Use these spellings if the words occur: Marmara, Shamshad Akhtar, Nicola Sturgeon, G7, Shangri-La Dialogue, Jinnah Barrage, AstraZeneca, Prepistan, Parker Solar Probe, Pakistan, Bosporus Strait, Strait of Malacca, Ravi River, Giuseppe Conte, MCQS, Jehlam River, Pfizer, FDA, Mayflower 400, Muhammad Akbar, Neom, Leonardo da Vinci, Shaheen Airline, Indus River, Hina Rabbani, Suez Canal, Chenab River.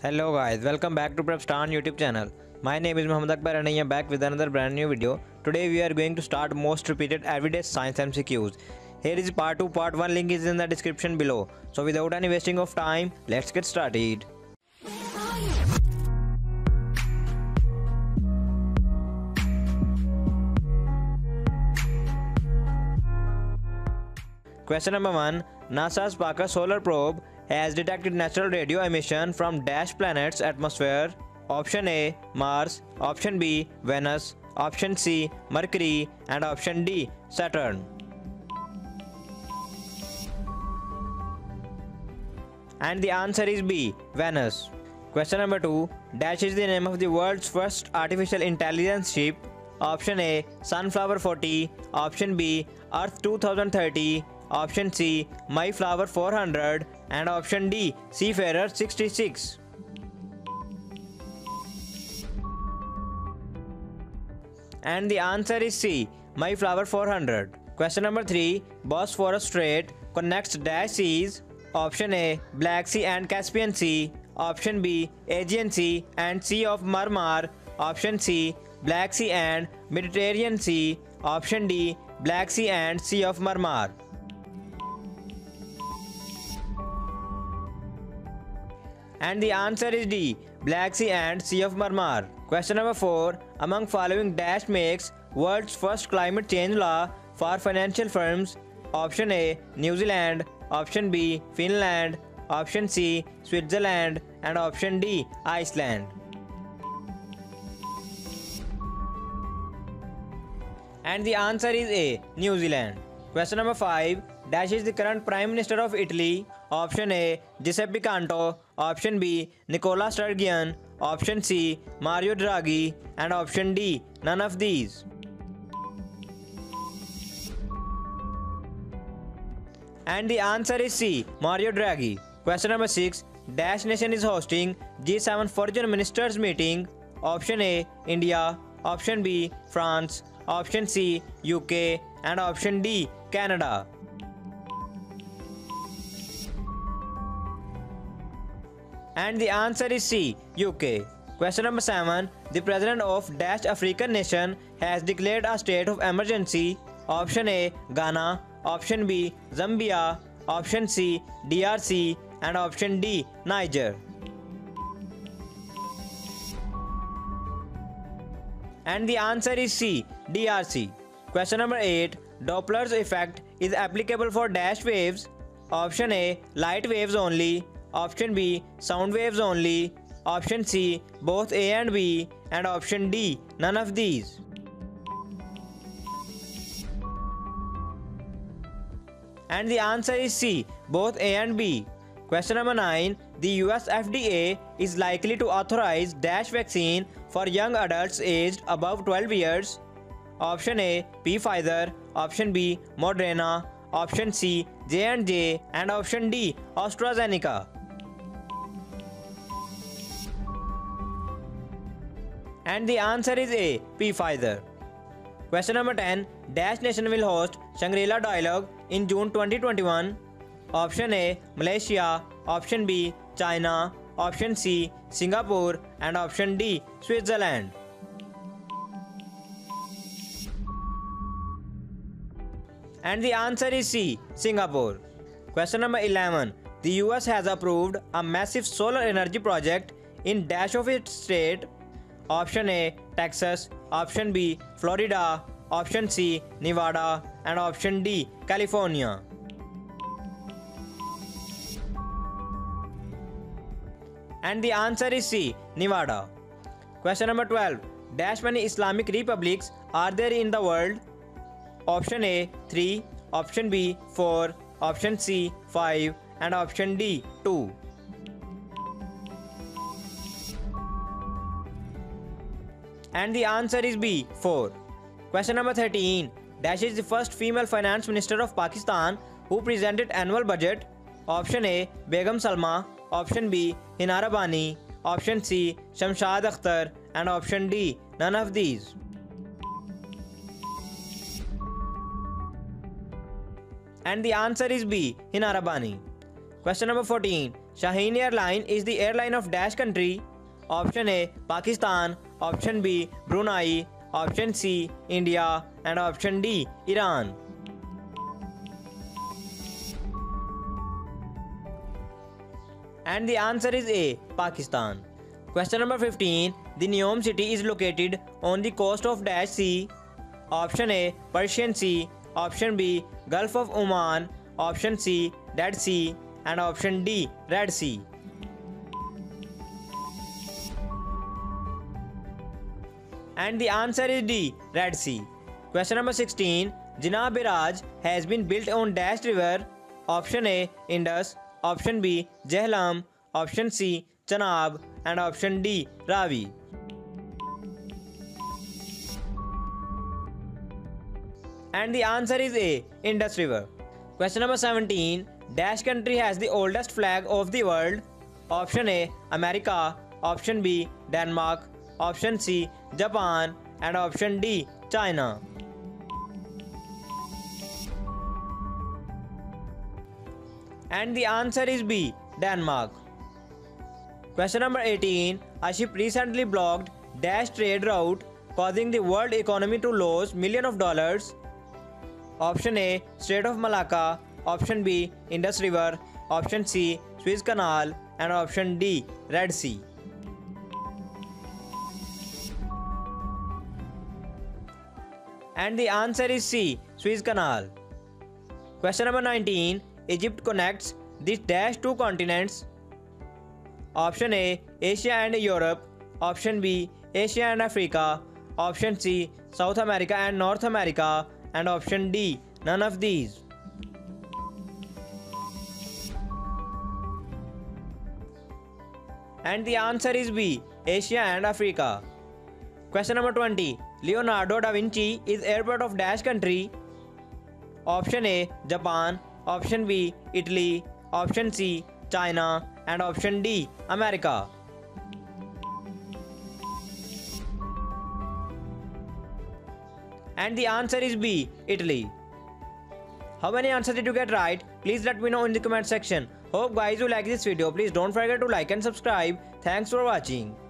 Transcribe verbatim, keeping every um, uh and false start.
Hello guys, welcome back to Prepistan YouTube channel. My name is Muhammad Akbar and I am back with another brand new video. Today we are going to start most repeated everyday science M C Qs. Here is part two, part one link is in the description below. So without any wasting of time, let's get started. Question number one. NASA's Parker Solar Probe has detected natural radio emission from dash planet's atmosphere. Option A, Mars. Option B, Venus. Option C, Mercury. And option D, Saturn. And the answer is B, Venus. Question number two. Dash is the name of the world's first artificial intelligence ship. Option A, Sunflower forty. Option B, Earth two thousand thirty. Option C, Mayflower four hundred. And option D, Seafarer sixty-six. And the answer is C, Mayflower four hundred. Question number three. Bosporus Strait connects dash seas. Option A, Black Sea and Caspian Sea. Option B, Aegean Sea and Sea of Marmara. Option C, Black Sea and Mediterranean Sea. Option D, Black Sea and Sea of Marmara. And the answer is D, Black Sea and Sea of Marmara. Question number four. Among following dash makes world's first climate change law for financial firms. Option A, New Zealand. Option B, Finland. Option C, Switzerland. And option D, Iceland. And the answer is A, New Zealand. Question number five. Dash is the current Prime Minister of Italy. Option A, Giuseppe Conte. Option B, Nicola Sturgeon. Option C, Mario Draghi. And option D, none of these. And the answer is C, Mario Draghi. Question number six. Dash nation is hosting G seven Foreign Ministers meeting. Option A, India. Option B, France. Option C, U K. And option D, Canada. And the answer is C, U K. Question number seven. The president of dash African nation has declared a state of emergency. Option A, Ghana. Option B, Zambia. Option C, D R C. And option D, Niger. And the answer is C, D R C. Question number eight. Doppler's effect is applicable for dash waves. Option A, light waves only. Option B, sound waves only. Option C, both A and B. And option D, none of these. And the answer is C, both A and B. Question number nine. The U S F D A is likely to authorize dash vaccine for young adults aged above twelve years. Option A, Pfizer. Option B, Moderna. Option C, J and J. And option D, AstraZeneca. And the answer is A, Pfizer. Question number ten. Dash nation will host Shangri-La Dialogue in June twenty twenty-one. Option A, Malaysia. Option B, China. Option C, Singapore. And option D, Switzerland. And the answer is C, Singapore. Question number eleven. The U S has approved a massive solar energy project in dash of its state. Option A, Texas. Option B, Florida. Option C, Nevada. And option D, California. And the answer is C, Nevada. Question number twelve. Dash many Islamic republics are there in the world? Option A, three. Option B, four. Option C, five. And option D, two. And the answer is B, four. Question number thirteen. Dash is the first female finance minister of Pakistan who presented annual budget. Option A, Begum Salma. Option B, Hina Rabbani. Option C, Shamshad Akhtar. And option D, none of these. And the answer is B, Hina Rabbani. Question number fourteen. Shaheen Airline is the airline of dash country? Option A, Pakistan. Option B, Brunei. Option C, India. And option D, Iran. And the answer is A, Pakistan. Question number fifteen. The Neom city is located on the coast of dash sea. Option A, Persian Sea. Option B, Gulf of Oman. Option C, Dead Sea. And option D, Red Sea. And the answer is D, Red Sea. Question number sixteen. Jinnah Barrage has been built on dash river. Option A, Indus. Option B, Jehlam. Option C, Chenab. And option D, Ravi. And the answer is A, Indus River. Question number seventeen. Dash country has the oldest flag of the world. Option A, America. Option B, Denmark. Option C, Japan. And option D, China. And the answer is B, Denmark. Question number eighteen. A ship recently blocked dash trade route, causing the world economy to lose millions of dollars. Option A, Strait of Malacca. Option B, Indus River. Option C, Suez Canal. And option D, Red Sea. And the answer is C, Suez Canal. Question number nineteen. Egypt connects the dash two continents. Option A, Asia and Europe. Option B, Asia and Africa. Option C, South America and North America. And option D, none of these. And the answer is B, Asia and Africa. Question number twenty. Leonardo da Vinci is airport of dash country. Option A, Japan. Option B, Italy. Option C, China. And option D, America. And the answer is B, Italy. How many answers did you get right? Please let me know in the comment section. Hope guys you like this video. Please don't forget to like and subscribe. Thanks for watching.